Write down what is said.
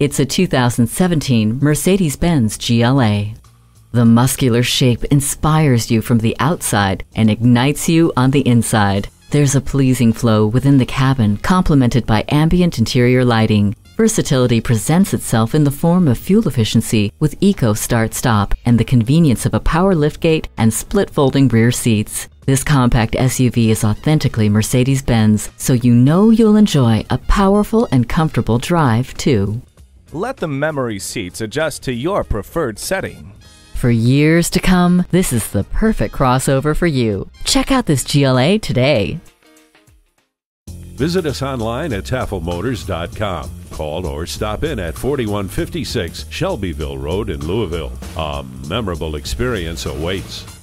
It's a 2017 Mercedes-Benz GLA. The muscular shape inspires you from the outside and ignites you on the inside. There's a pleasing flow within the cabin, complemented by ambient interior lighting. Versatility presents itself in the form of fuel efficiency with Eco Start-Stop and the convenience of a power liftgate and split-folding rear seats. This compact SUV is authentically Mercedes-Benz, so you know you'll enjoy a powerful and comfortable drive, too. Let the memory seats adjust to your preferred setting. For years to come, this is the perfect crossover for you. Check out this GLA today. Visit us online at tafelmotors.com. Call or stop in at 4156 Shelbyville Road in Louisville. A memorable experience awaits.